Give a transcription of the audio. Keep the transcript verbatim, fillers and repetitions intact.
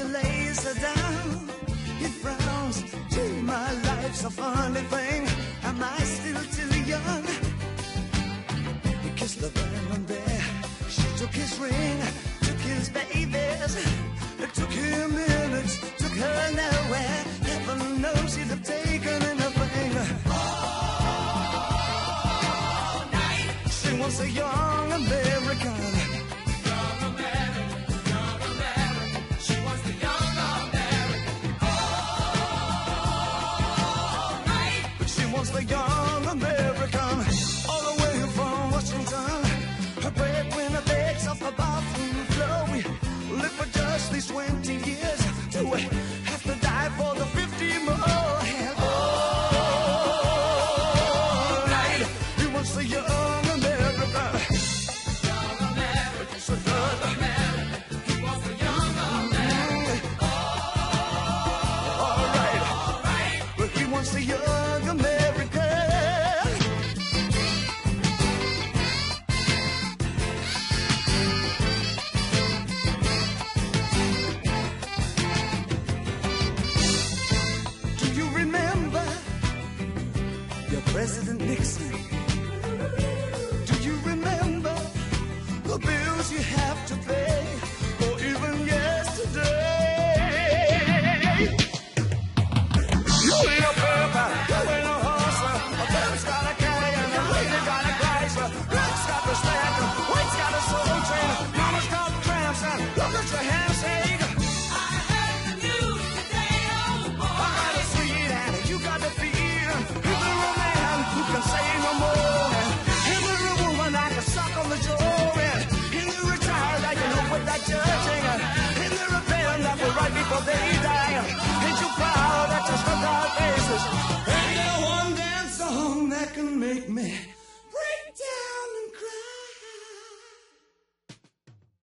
you lays her down, you browse. Gee, my life's a funny thing. Am I still too young? You kissed the woman there. She took his ring, took his babies, it took him minutes, took her nowhere. Heaven knows she'd have taken anything. All night. She wants a young American. The young American, all the way from Washington. Her breadwinner begs off the bathroom floor. We live for just these twenty years. Do we have to die for the fifty more? And all night, he wants the young American. Young American, so young American. He wants the young American. All right, all right, but he wants the young American. President Nixon, do you remember the bills you have to pay, or even yesterday? You ain't a purple, you ain't a hustler. A man's got a carry, and a lady's got a geyser. Black's got the stand, white's got a soul train, mama's got tramps, and look at your hands.